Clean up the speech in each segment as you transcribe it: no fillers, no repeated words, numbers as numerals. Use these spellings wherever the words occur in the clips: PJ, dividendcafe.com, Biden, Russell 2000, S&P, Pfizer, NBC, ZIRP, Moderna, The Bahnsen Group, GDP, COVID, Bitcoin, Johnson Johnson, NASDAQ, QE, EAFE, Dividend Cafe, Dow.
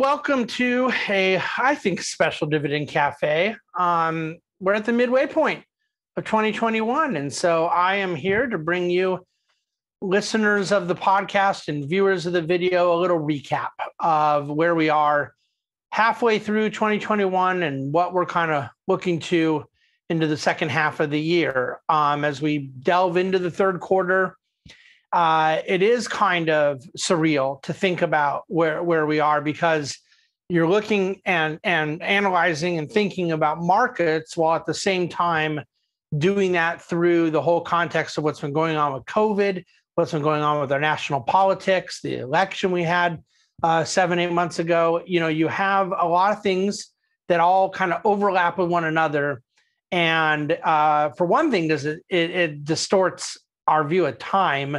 welcome to a, I think, special Dividend Cafe. We're at the midway point of 2021, and so I am here to bring you, listeners of the podcast and viewers of the video, a little recap of where we are halfway through 2021 and what we're kind of looking to into the second half of the year. As we delve into the third quarter, it is kind of surreal to think about where we are, because you're looking and analyzing and thinking about markets while at the same time doing that through the whole context of what's been going on with COVID, what's been going on with our national politics, the election we had 7-8 months ago. You know, you have a lot of things that all kind of overlap with one another. And for one thing, it distorts our view of time.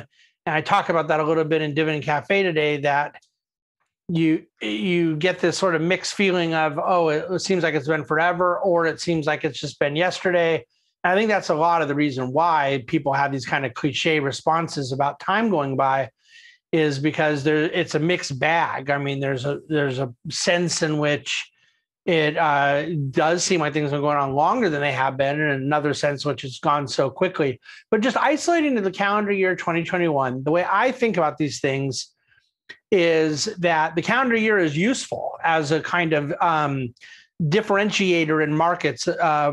And I talk about that a little bit in Dividend Cafe today, that you get this sort of mixed feeling of, oh, it seems like it's been forever, or it seems like it's just been yesterday. I think that's a lot of the reason why people have these kind of cliche responses about time going by, is because it's a mixed bag. I mean, there's a sense in which it does seem like things are going on longer than they have been, and another sense which it's gone so quickly. But just isolating to the calendar year 2021, the way I think about these things is that the calendar year is useful as a kind of differentiator in markets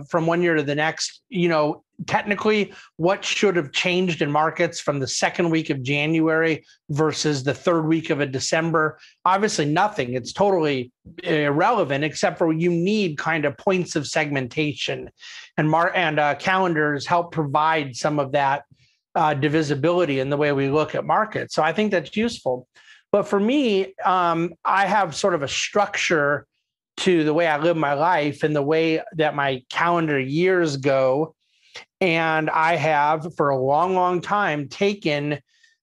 from one year to the next. You know, technically, what should have changed in markets from the second week of January versus the third week of December? Obviously, nothing. It's totally irrelevant, except for you need kind of points of segmentation, and calendars help provide some of that divisibility in the way we look at markets. So I think that's useful. But for me, I have sort of a structure to the way I live my life and the way that my calendar years go. And I have for a long, long time taken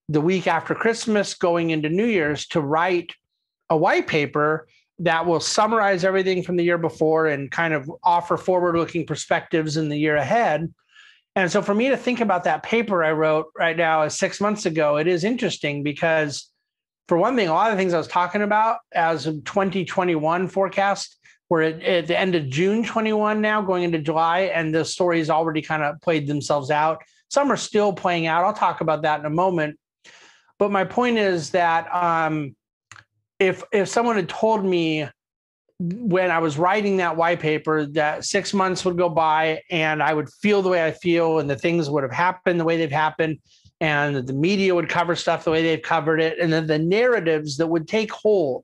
the week after Christmas going into New Year's to write a white paper that will summarize everything from the year before and kind of offer forward-looking perspectives in the year ahead. And so for me to think about that paper I wrote right now is 6 months ago, it is interesting because, for one thing, a lot of the things I was talking about as of 2021 forecast were at the end of June 21 now, going into July, and the stories already kind of played themselves out. Some are still playing out. I'll talk about that in a moment. But my point is that if someone had told me when I was writing that white paper that 6 months would go by and I would feel the way I feel and the things would have happened the way they've happened, and that the media would cover stuff the way they've covered it, and then the narratives that would take hold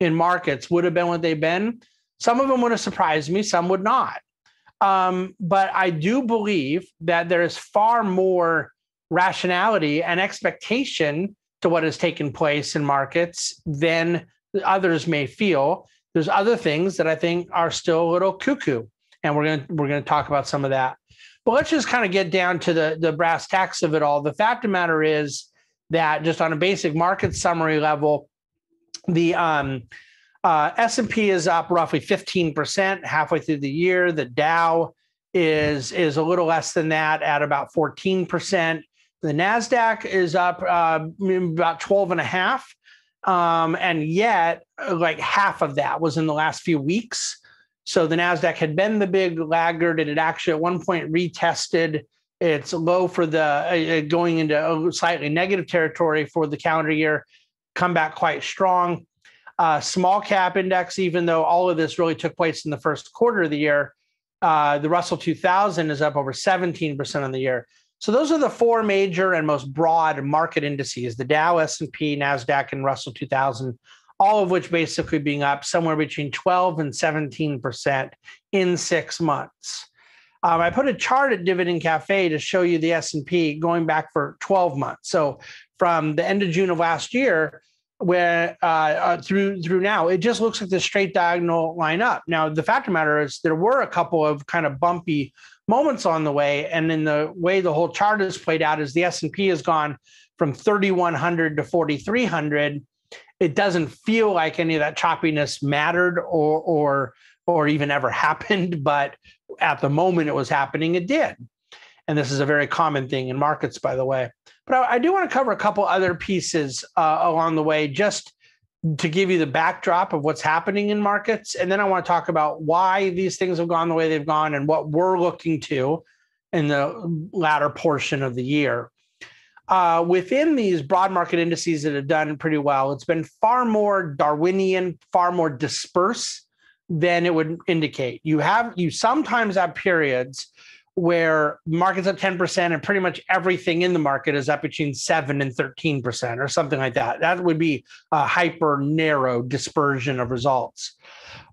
in markets would have been what they've been, some of them would have surprised me, some would not. But I do believe that there is far more rationality and expectation to what has taken place in markets than others may feel. There's other things that I think are still a little cuckoo, and we're going to talk about some of that. But let's just kind of get down to the brass tacks of it all. The fact of the matter is that just on a basic market summary level, the S&P is up roughly 15% halfway through the year. The Dow is a little less than that at about 14%. The NASDAQ is up about 12.5%. And yet like half of that was in the last few weeks. So the NASDAQ had been the big laggard, and it actually at one point retested its low for the going into slightly negative territory for the calendar year, come back quite strong. Small cap index, even though all of this really took place in the first quarter of the year, the Russell 2000 is up over 17% on the year. So those are the four major and most broad market indices, the Dow, S&P, NASDAQ, and Russell 2000. All of which basically being up somewhere between 12 and 17% in 6 months. I put a chart at Dividend Cafe to show you the S&P going back for 12 months. So from the end of June of last year where through now, it just looks like this straight diagonal line up. Now, the fact of the matter is there were a couple of kind of bumpy moments on the way. And in the way the whole chart is played out is the S&P has gone from 3,100 to 4,300. It doesn't feel like any of that choppiness mattered or even ever happened, but at the moment it was happening, it did. And this is a very common thing in markets, by the way. But I do want to cover a couple other pieces along the way, just to give you the backdrop of what's happening in markets. And then I want to talk about why these things have gone the way they've gone and what we're looking to in the latter portion of the year. Within these broad market indices that have done pretty well, it's been far more Darwinian, far more dispersed than it would indicate. You sometimes have periods where markets up 10% and pretty much everything in the market is up between 7 and 13% or something like that. That would be a hyper narrow dispersion of results.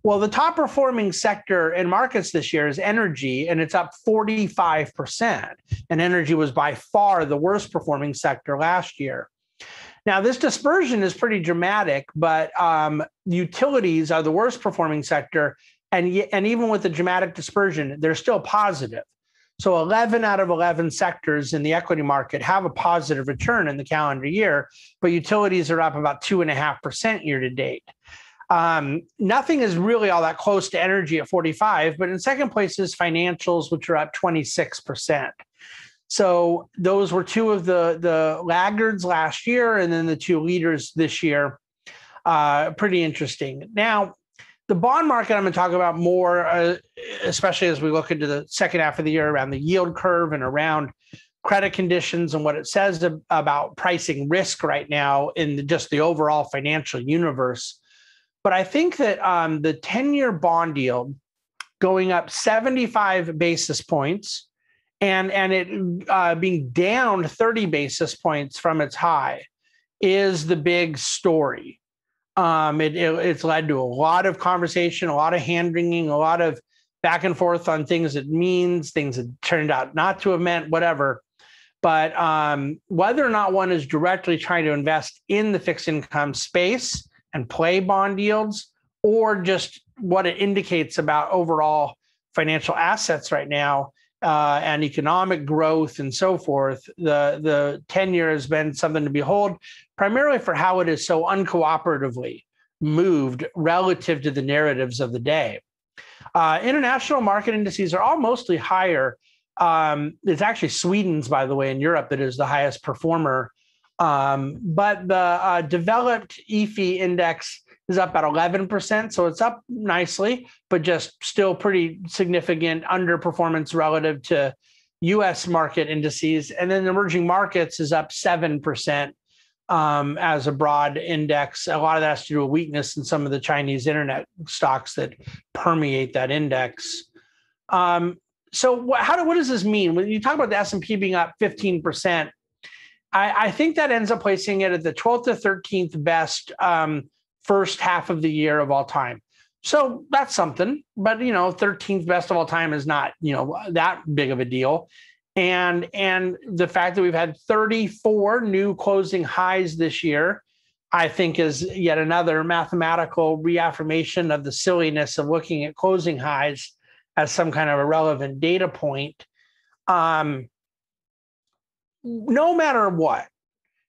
Well, the top performing sector in markets this year is energy, and it's up 45%. And energy was by far the worst performing sector last year. Now, this dispersion is pretty dramatic, but utilities are the worst performing sector. And even with the dramatic dispersion, they're still positive. So 11 out of 11 sectors in the equity market have a positive return in the calendar year, but utilities are up about 2.5% year to date. Nothing is really all that close to energy at 45, but in second place is financials, which are up 26%. So those were two of the laggards last year, and then the two leaders this year. Pretty interesting. Now, the bond market I'm going to talk about more, especially as we look into the second half of the year around the yield curve and around credit conditions and what it says about pricing risk right now in just the overall financial universe. But I think that the 10-year bond yield going up 75 basis points and it being down 30 basis points from its high is the big story. It's led to a lot of conversation, a lot of hand-wringing, a lot of back and forth on things it means, things that turned out not to have meant, whatever. But whether or not one is directly trying to invest in the fixed income space and play bond yields, or just what it indicates about overall financial assets right now and economic growth and so forth, the 10-year has been something to behold, primarily for how it is so uncooperatively moved relative to the narratives of the day. International market indices are all mostly higher. It's actually Sweden's, by the way, in Europe that is the highest performer. But the developed EAFE index is up at 11%. So it's up nicely, but just still pretty significant underperformance relative to US market indices. And then emerging markets is up 7%. As a broad index. A lot of that has to do with weakness in some of the Chinese internet stocks that permeate that index. So what does this mean? When you talk about the S&P being up 15%, I think that ends up placing it at the 12th to 13th best first half of the year of all time. So that's something, but 13th best of all time is not, that big of a deal. And the fact that we've had 34 new closing highs this year, I think is yet another mathematical reaffirmation of the silliness of looking at closing highs as some kind of a relevant data point. No matter what,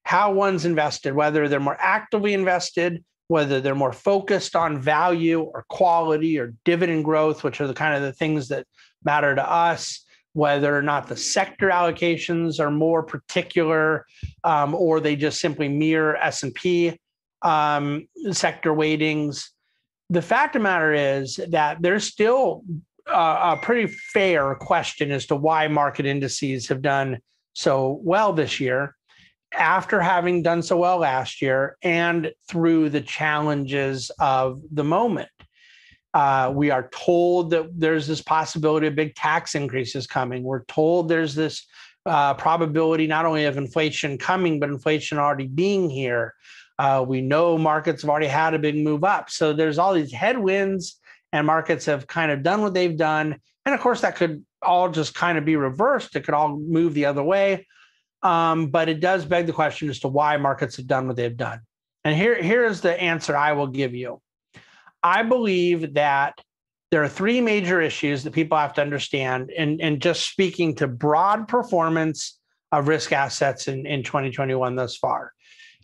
how one's invested, whether they're more actively invested, whether they're more focused on value or quality or dividend growth, which are the kind of the things that matter to us, whether or not the sector allocations are more particular or they just simply mirror S&P sector weightings. The fact of the matter is that there's still a pretty fair question as to why market indices have done so well this year after having done so well last year and through the challenges of the moment. We are told that there's this possibility of big tax increases coming. We're told there's this probability not only of inflation coming, but inflation already being here. We know markets have already had a big move up. So there's all these headwinds and markets have kind of done what they've done. And of course, that could all just kind of be reversed. It could all move the other way. But it does beg the question as to why markets have done what they've done. And here is the answer I will give you. I believe that there are three major issues that people have to understand and just speaking to broad performance of risk assets in 2021 thus far.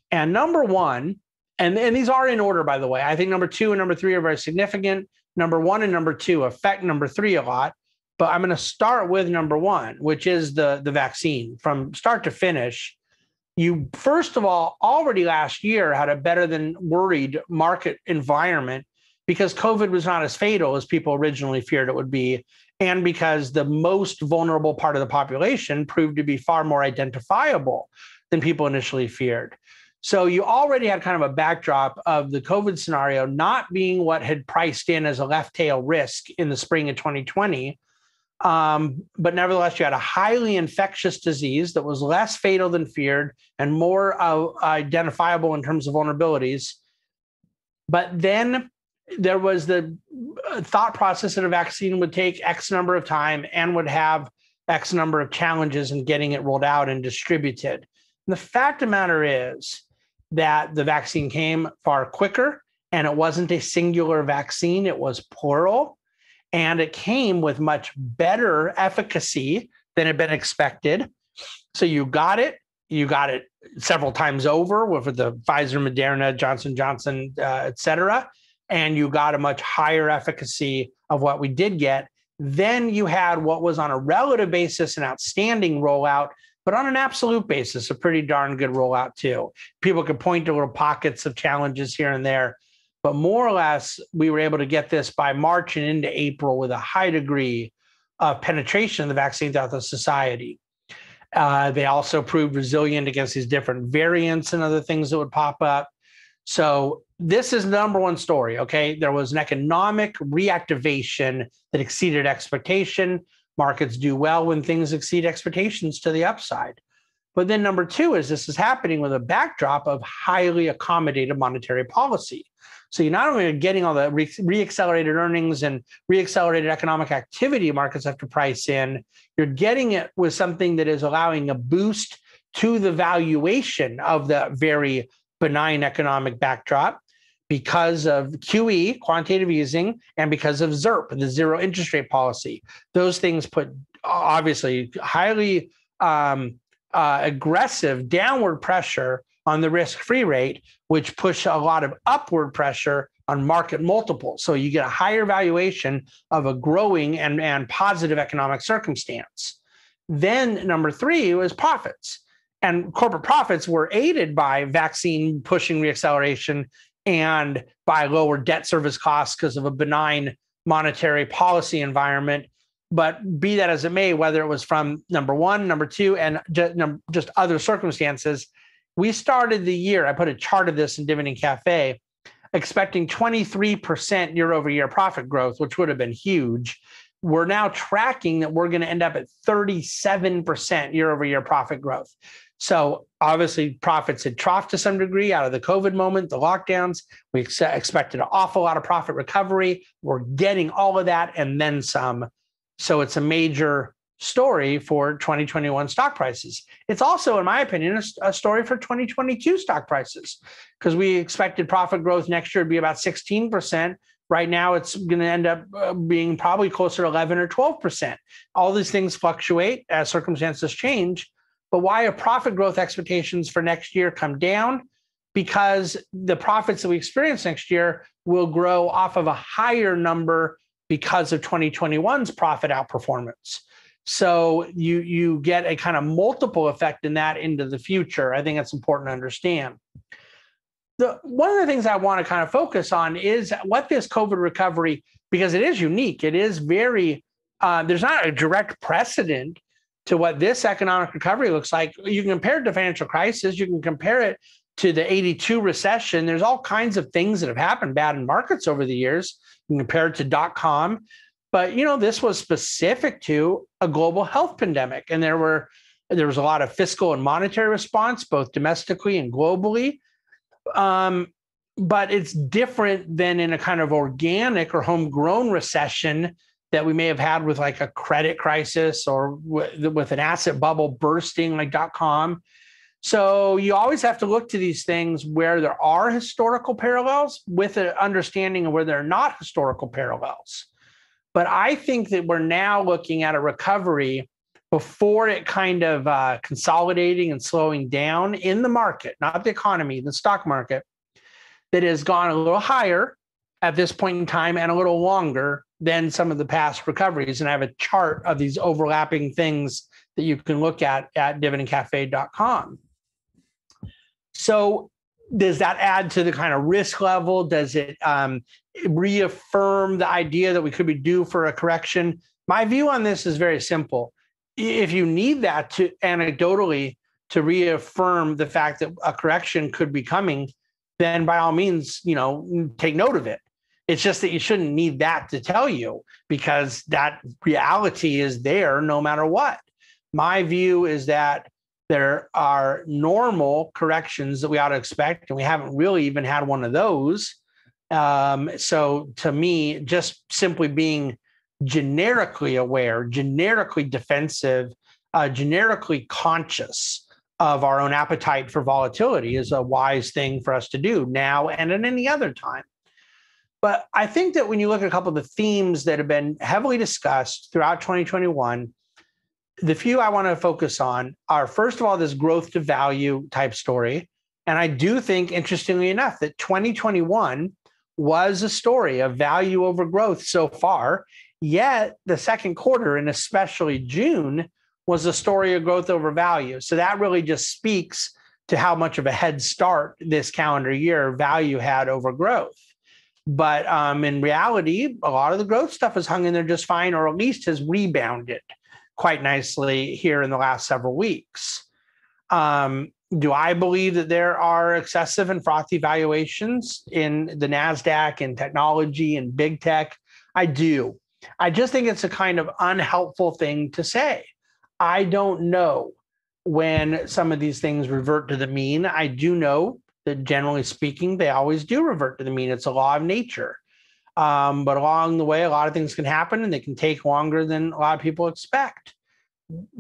And number one, and these are in order, by the way, I think number two and number three are very significant. Number one and number two affect number three a lot, but I'm going to start with number one, which is the vaccine from start to finish. You, first of all, already last year had a better than worried market environment because COVID was not as fatal as people originally feared it would be, and because the most vulnerable part of the population proved to be far more identifiable than people initially feared. So you already had kind of a backdrop of the COVID scenario not being what had priced in as a left tail risk in the spring of 2020. But nevertheless, you had a highly infectious disease that was less fatal than feared and more identifiable in terms of vulnerabilities. But then there was the thought process that a vaccine would take X number of time and would have X number of challenges in getting it rolled out and distributed. And the fact of the matter is that the vaccine came far quicker, and it wasn't a singular vaccine, it was plural. And it came with much better efficacy than had been expected. So you got it several times over with the Pfizer, Moderna, Johnson Johnson, et cetera. And you got a much higher efficacy of what we did get. Then you had what was on a relative basis an outstanding rollout, but on an absolute basis, a pretty darn good rollout too. People could point to little pockets of challenges here and there. But more or less, we were able to get this by March and into April with a high degree of penetration of the vaccine throughout the society. They also proved resilient against these different variants and other things that would pop up. So this is the number one story, okay? There was an economic reactivation that exceeded expectation. Markets do well when things exceed expectations to the upside. But then number two is this is happening with a backdrop of highly accommodative monetary policy. So you not only are getting all the reaccelerated earnings and reaccelerated economic activity markets have to price in, you're getting it with something that is allowing a boost to the valuation of the very benign economic backdrop because of QE, quantitative easing, and because of ZIRP, the zero interest rate policy. Those things put obviously highly aggressive downward pressure on the risk-free rate, which push a lot of upward pressure on market multiples. So you get a higher valuation of a growing and positive economic circumstance. Then number three was profits. And corporate profits were aided by vaccine pushing reacceleration and by lower debt service costs because of a benign monetary policy environment. But be that as it may, whether it was from number one, number two, and just other circumstances, we started the year, I put a chart of this in Dividend Cafe, expecting 23% year-over-year profit growth, which would have been huge. We're now tracking that we're going to end up at 37% year-over-year profit growth. So obviously profits had troughed to some degree out of the COVID moment, the lockdowns. We expected an awful lot of profit recovery. We're getting all of that and then some. So it's a major story for 2021 stock prices. It's also, in my opinion, a story for 2022 stock prices, because we expected profit growth next year to be about 16%. Right now, it's going to end up being probably closer to 11 or 12%. All these things fluctuate as circumstances change. But why are profit growth expectations for next year come down? Because the profits that we experience next year will grow off of a higher number because of 2021's profit outperformance. So you get a kind of multiple effect in that into the future. I think that's important to understand. One of the things I want to kind of focus on is what this COVID recovery, because it is unique, it is very, there's not a direct precedent to what this economic recovery looks like. You can compare it to financial crisis, you can compare it to the 82 recession. There's all kinds of things that have happened bad in markets over the years. You can compare it to dot-com. But, you know, this was specific to a global health pandemic. And there was a lot of fiscal and monetary response, both domestically and globally. But it's different than in a kind of organic or homegrown recession that we may have had with like a credit crisis or with an asset bubble bursting like dot-com. So you always have to look to these things where there are historical parallels with an understanding of where there are not historical parallels. But I think that we're now looking at a recovery before it kind of consolidating and slowing down in the market, not the economy, the stock market, that has gone a little higher at this point in time and a little longer than some of the past recoveries. And I have a chart of these overlapping things that you can look at dividendcafe.com. So does that add to the kind of risk level? Does it reaffirm the idea that we could be due for a correction? My view on this is very simple. If you need that to anecdotally to reaffirm the fact that a correction could be coming, then by all means, you know, take note of it. It's just that you shouldn't need that to tell you, because that reality is there no matter what. My view is that there are normal corrections that we ought to expect, and we haven't really even had one of those. So to me, just simply being generically aware, generically defensive, generically conscious of our own appetite for volatility is a wise thing for us to do now and at any other time. But I think that when you look at a couple of the themes that have been heavily discussed throughout 2021, the few I want to focus on are, first of all, this growth to value type story. And I do think, interestingly enough, that 2021 was a story of value over growth so far, yet the second quarter, and especially June, was a story of growth over value. So that really just speaks to how much of a head start this calendar year value had over growth. But in reality, a lot of the growth stuff has hung in there just fine, or at least has rebounded quite nicely here in the last several weeks. Do I believe that there are excessive and frothy valuations in the NASDAQ and technology and big tech? I do. I just think it's a kind of unhelpful thing to say. I don't know when some of these things revert to the mean. I do know that generally speaking, they always do revert to the mean. It's a law of nature. But along the way, a lot of things can happen, and they can take longer than a lot of people expect.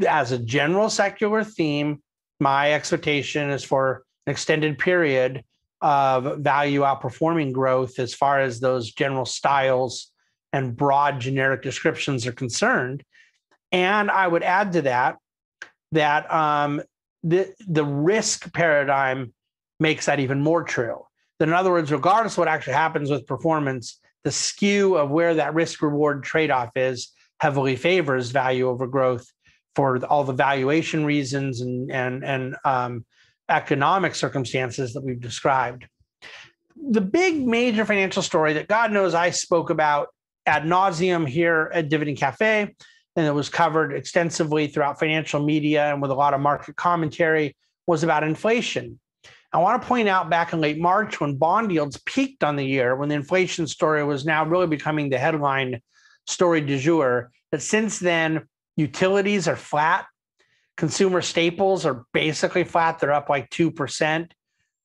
As a general secular theme, my expectation is for an extended period of value outperforming growth as far as those general styles and broad generic descriptions are concerned. And I would add to that, that the risk paradigm makes that even more true. That in other words, regardless of what actually happens with performance, the skew of where that risk-reward trade-off is heavily favors value over growth for all the valuation reasons and economic circumstances that we've described. The big major financial story that God knows I spoke about ad nauseum here at Dividend Cafe, and it was covered extensively throughout financial media and with a lot of market commentary, was about inflation. I want to point out back in late March when bond yields peaked on the year, when the inflation story was now really becoming the headline story du jour, that since then, utilities are flat. Consumer staples are basically flat. They're up like 2%.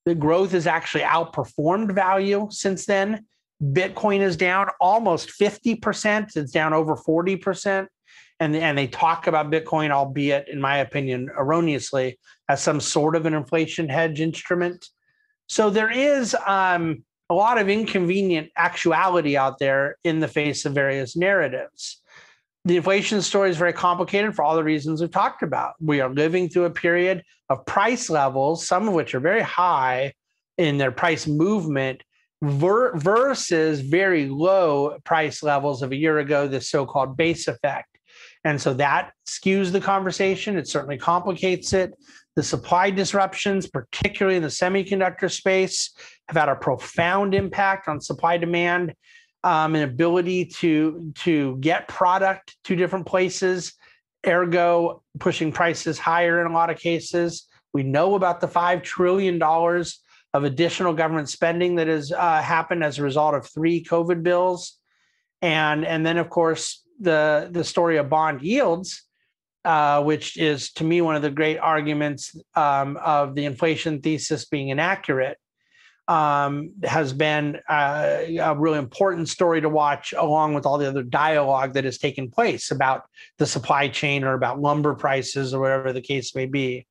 The growth has actually outperformed value since then. Bitcoin is down almost 50%. It's down over 40%. And they talk about Bitcoin, albeit, in my opinion, erroneously, as some sort of an inflation hedge instrument. So there is a lot of inconvenient actuality out there in the face of various narratives. The inflation story is very complicated for all the reasons we've talked about. We are living through a period of price levels, some of which are very high in their price movement, versus very low price levels of a year ago, this so-called base effect. And so that skews the conversation. It certainly complicates it. The supply disruptions, particularly in the semiconductor space, have had a profound impact on supply demand and ability to get product to different places, ergo pushing prices higher in a lot of cases. We know about the $5 trillion of additional government spending that has happened as a result of 3 COVID bills. And then, of course, the story of bond yields, which is, to me, one of the great arguments of the inflation thesis being inaccurate, has been a really important story to watch, along with all the other dialogue that has taken place about the supply chain or about lumber prices or whatever the case may be.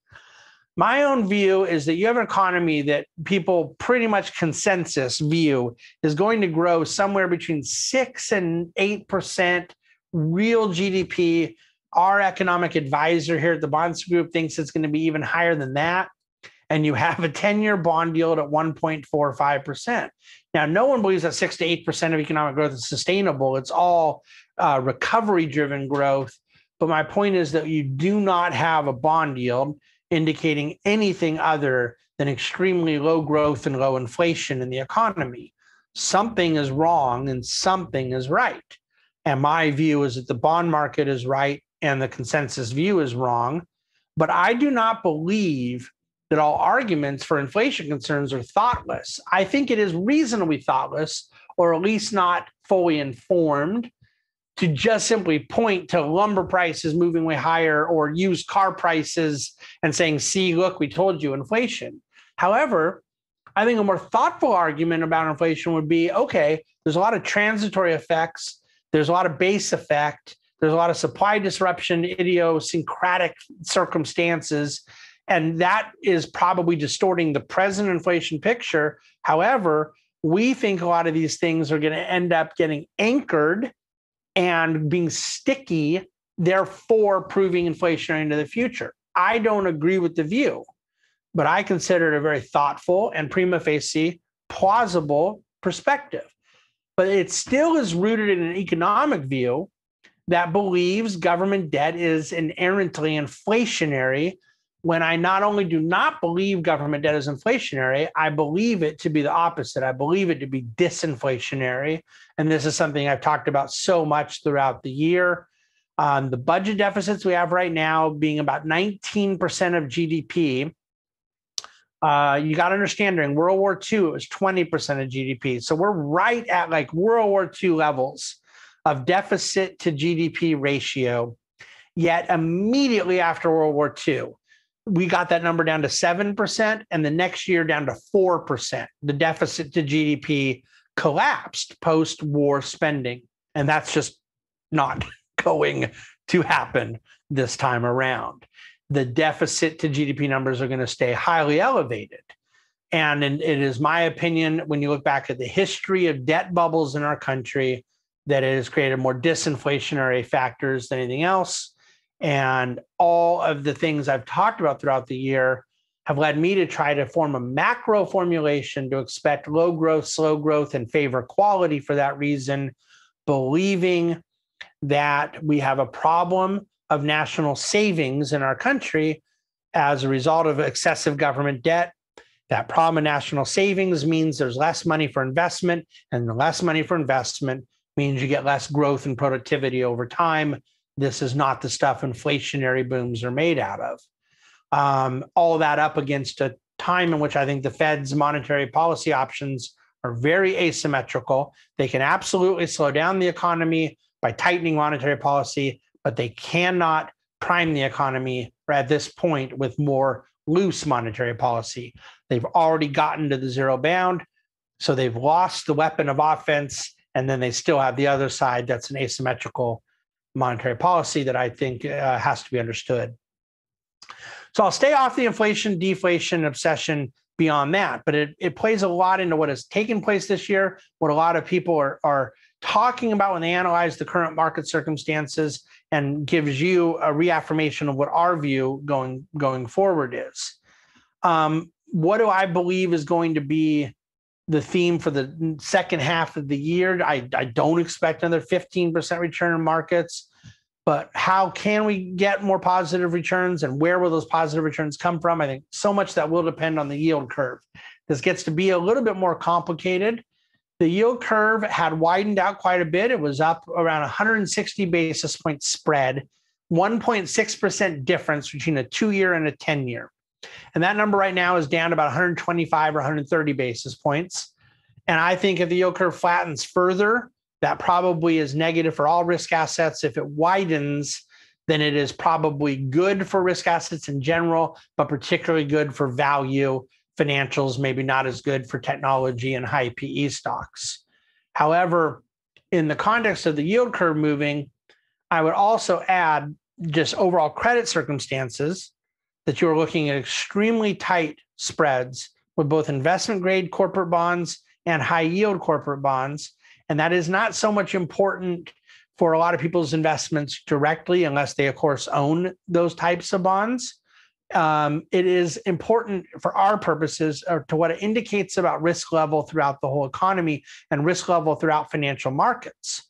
My own view is that you have an economy that people pretty much consensus view is going to grow somewhere between 6 and 8% real GDP. Our economic advisor here at the Bahnsen Group thinks it's going to be even higher than that. And you have a 10-year bond yield at 1.45%. Now, no one believes that 6 to 8% of economic growth is sustainable. It's all recovery-driven growth. But my point is that you do not have a bond yield indicating anything other than extremely low growth and low inflation in the economy. Something is wrong and something is right. And my view is that the bond market is right and the consensus view is wrong. But I do not believe that all arguments for inflation concerns are thoughtless. I think it is reasonably thoughtless, or at least not fully informed, to just simply point to lumber prices moving way higher or used car prices and saying, see, look, we told you inflation. However, I think a more thoughtful argument about inflation would be, okay, there's a lot of transitory effects. There's a lot of base effect. There's a lot of supply disruption, idiosyncratic circumstances, and that is probably distorting the present inflation picture. However, we think a lot of these things are going to end up getting anchored and being sticky, therefore proving inflationary into the future. I don't agree with the view, but I consider it a very thoughtful and prima facie plausible perspective. But it still is rooted in an economic view that believes government debt is inherently inflationary, when I not only do not believe government debt is inflationary, I believe it to be the opposite. I believe it to be disinflationary. And this is something I've talked about so much throughout the year. The budget deficits we have right now being about 19% of GDP. You got to understand, during World War II, it was 20% of GDP. So we're right at like World War II levels of deficit to GDP ratio. Yet immediately after World War II, we got that number down to 7%, and the next year down to 4%. The deficit to GDP collapsed post-war spending, and that's just not going to happen this time around. The deficit to GDP numbers are going to stay highly elevated. And it is my opinion, when you look back at the history of debt bubbles in our country, that it has created more disinflationary factors than anything else. And all of the things I've talked about throughout the year have led me to try to form a macro formulation to expect low growth, slow growth, and favor quality for that reason, believing that we have a problem of national savings in our country as a result of excessive government debt. That problem of national savings means there's less money for investment, and less money for investment means you get less growth and productivity over time. This is not the stuff inflationary booms are made out of. All that up against a time in which I think the Fed's monetary policy options are very asymmetrical. They can absolutely slow down the economy by tightening monetary policy, but they cannot prime the economy at this point with more loose monetary policy. They've already gotten to the zero bound, so they've lost the weapon of offense, and then they still have the other side that's an asymmetrical monetary policy that I think has to be understood. So I'll stay off the inflation, deflation obsession beyond that, but it plays a lot into what has taken place this year, what a lot of people are talking about when they analyze the current market circumstances, and gives you a reaffirmation of what our view going forward is. What do I believe is going to be the theme for the second half of the year? I don't expect another 15% return in markets, but how can we get more positive returns, and where will those positive returns come from? I think so much that will depend on the yield curve. This gets to be a little bit more complicated. The yield curve had widened out quite a bit. It was up around 160 basis point spread, 1.6% difference between a 2-year and a 10-year. And that number right now is down about 125 or 130 basis points. And I think if the yield curve flattens further, that probably is negative for all risk assets. If it widens, then it is probably good for risk assets in general, but particularly good for value financials, maybe not as good for technology and high PE stocks. However, in the context of the yield curve moving, I would also add just overall credit circumstances, that you're looking at extremely tight spreads with both investment-grade corporate bonds and high-yield corporate bonds. And that is not so much important for a lot of people's investments directly, unless they, of course, own those types of bonds. It is important for our purposes to what it indicates about risk level throughout the whole economy and risk level throughout financial markets.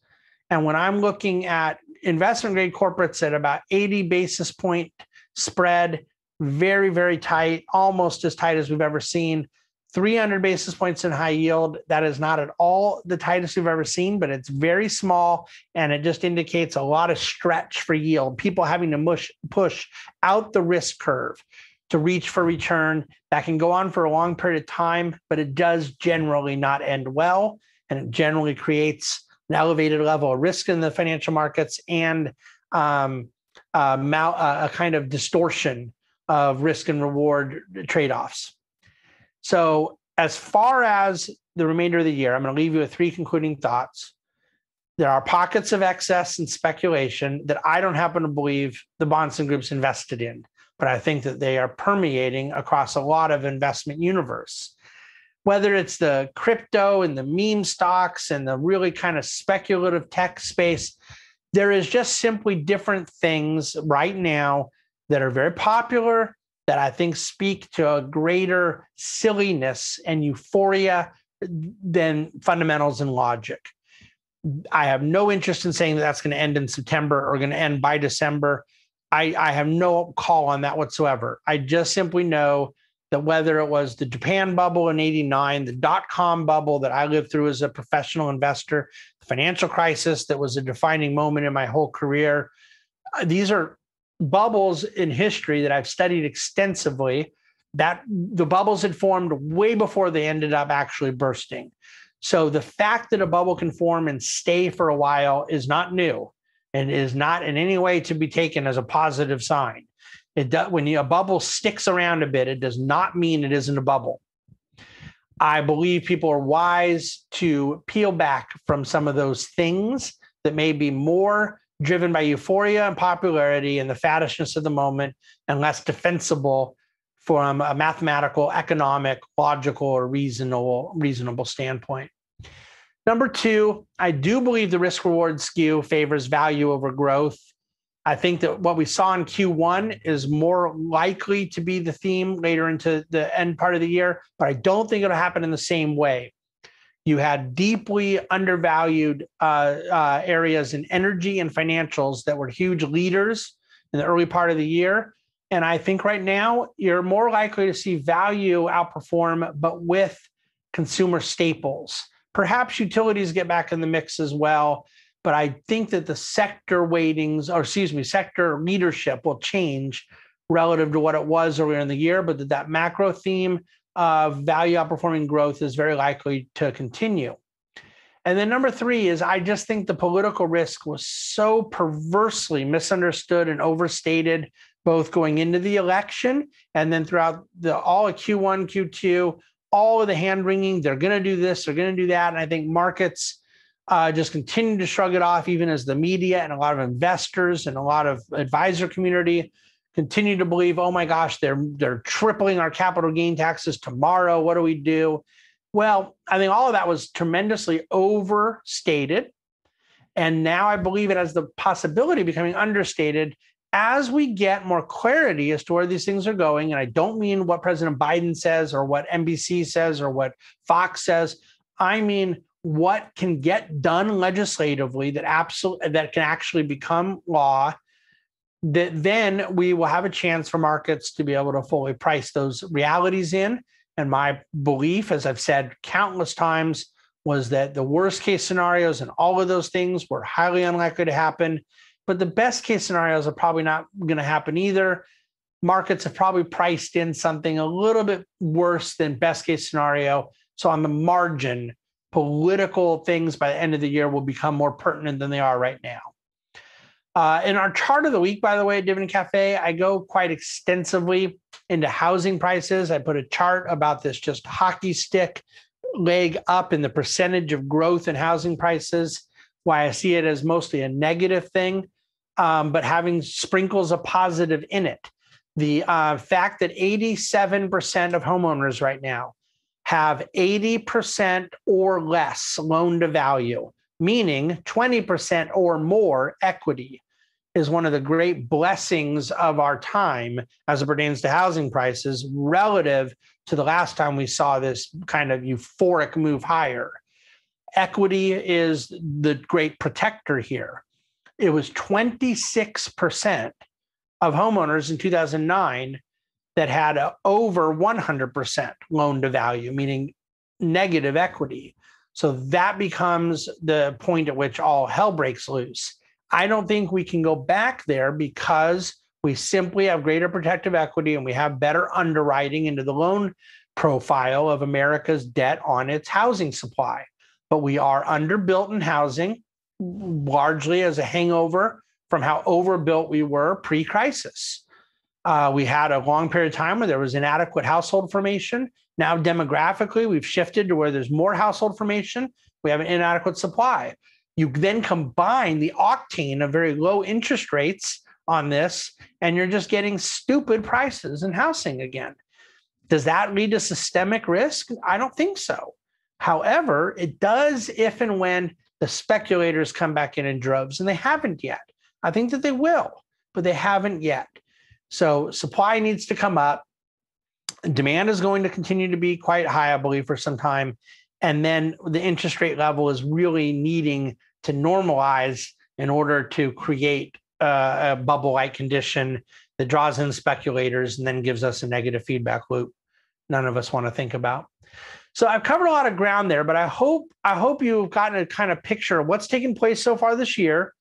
And when I'm looking at investment-grade corporates at about 80 basis point spread, very, very tight, almost as tight as we've ever seen. 300 basis points in high yield. That is not at all the tightest we've ever seen, but it's very small. And it just indicates a lot of stretch for yield, people having to push out the risk curve to reach for return. That can go on for a long period of time, but it does generally not end well. And it generally creates an elevated level of risk in the financial markets and a kind of distortion of risk and reward trade-offs. So as far as the remainder of the year, I'm going to leave you with three concluding thoughts. There are pockets of excess and speculation that I don't happen to believe the Bahnsen Group's invested in, but I think that they are permeating across a lot of investment universe. Whether it's the crypto and the meme stocks and the really kind of speculative tech space, there is just simply different things right now that are very popular that I think speak to a greater silliness and euphoria than fundamentals and logic. I have no interest in saying that that's going to end in September or going to end by December. I have no call on that whatsoever. I just simply know that whether it was the Japan bubble in '89, the dot-com bubble that I lived through as a professional investor, the financial crisis that was a defining moment in my whole career, these are bubbles in history that I've studied extensively, that the bubbles had formed way before they ended up actually bursting. So the fact that a bubble can form and stay for a while is not new and is not in any way to be taken as a positive sign. It does, when a bubble sticks around a bit, it does not mean it isn't a bubble. I believe people are wise to peel back from some of those things that may be more driven by euphoria and popularity and the faddishness of the moment, and less defensible from a mathematical, economic, logical, or reasonable standpoint. Number two, I do believe the risk-reward skew favors value over growth. I think that what we saw in Q1 is more likely to be the theme later into the end part of the year, but I don't think it'll happen in the same way. You had deeply undervalued areas in energy and financials that were huge leaders in the early part of the year. And I think right now you're more likely to see value outperform, but with consumer staples. Perhaps utilities get back in the mix as well. But I think that the sector leadership will change relative to what it was earlier in the year, but that macro theme of value outperforming growth is very likely to continue. And then number three is I just think the political risk was so perversely misunderstood and overstated, both going into the election and then throughout all of Q1, Q2, all of the hand-wringing, they're going to do this, they're going to do that. And I think markets just continue to shrug it off, even as the media and a lot of investors and a lot of advisor community continue to believe, oh my gosh, they're tripling our capital gain taxes tomorrow. What do we do? Well, I think all of that was tremendously overstated. And now I believe it has the possibility of becoming understated as we get more clarity as to where these things are going. And I don't mean what President Biden says or what NBC says or what Fox says. I mean what can get done legislatively that can actually become law, that then we will have a chance for markets to be able to fully price those realities in. And my belief, as I've said countless times, was that the worst case scenarios and all of those things were highly unlikely to happen, but the best case scenarios are probably not going to happen either. Markets have probably priced in something a little bit worse than best case scenario. So on the margin, political things by the end of the year will become more pertinent than they are right now. In our chart of the week, by the way, at Dividend Cafe, I go quite extensively into housing prices. I put a chart about this just hockey stick leg up in the percentage of growth in housing prices, why I see it as mostly a negative thing, but having sprinkles of positive in it. The fact that 87% of homeowners right now have 80% or less loan to value, meaning 20% or more equity, is one of the great blessings of our time as it pertains to housing prices relative to the last time we saw this kind of euphoric move higher. Equity is the great protector here. It was 26% of homeowners in 2009 that had a over 100% loan to value, meaning negative equity. So that becomes the point at which all hell breaks loose. I don't think we can go back there because we simply have greater protective equity and we have better underwriting into the loan profile of America's debt on its housing supply. But we are underbuilt in housing, largely as a hangover from how overbuilt we were pre-crisis. We had a long period of time where there was inadequate household formation. Now, demographically, we've shifted to where there's more household formation. We have an inadequate supply. You then combine the octane of very low interest rates on this, and you're just getting stupid prices in housing again. Does that lead to systemic risk? I don't think so. However, it does if and when the speculators come back in droves, and they haven't yet. I think that they will, but they haven't yet. So supply needs to come up. Demand is going to continue to be quite high, I believe, for some time. And then the interest rate level is really needing to normalize in order to create a bubble-like condition that draws in speculators and then gives us a negative feedback loop none of us want to think about. So I've covered a lot of ground there, but I hope you've gotten a kind of picture of what's taken place so far this year,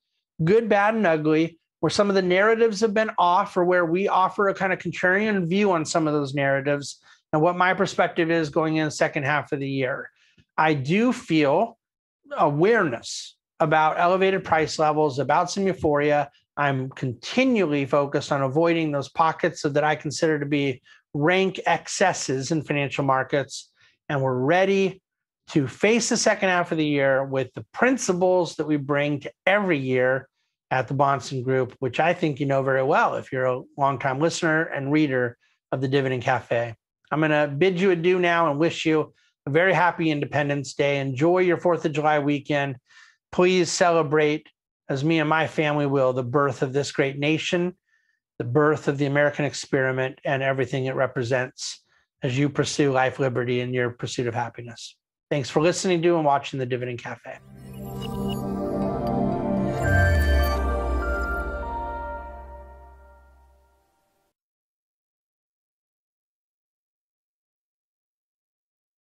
good, bad, and ugly, where some of the narratives have been off or where we offer a kind of contrarian view on some of those narratives and what my perspective is going in the second half of the year. I do feel awareness about elevated price levels, about some euphoria. I'm continually focused on avoiding those pockets that I consider to be rank excesses in financial markets. And we're ready to face the second half of the year with the principles that we bring to every year at the Bahnsen Group, which I think you know very well if you're a longtime listener and reader of the Dividend Cafe. I'm going to bid you adieu now and wish you a very happy Independence Day. Enjoy your 4th of July weekend. Please celebrate, as me and my family will, the birth of this great nation, the birth of the American experiment, and everything it represents as you pursue life, liberty, and your pursuit of happiness. Thanks for listening to and watching the Dividend Cafe.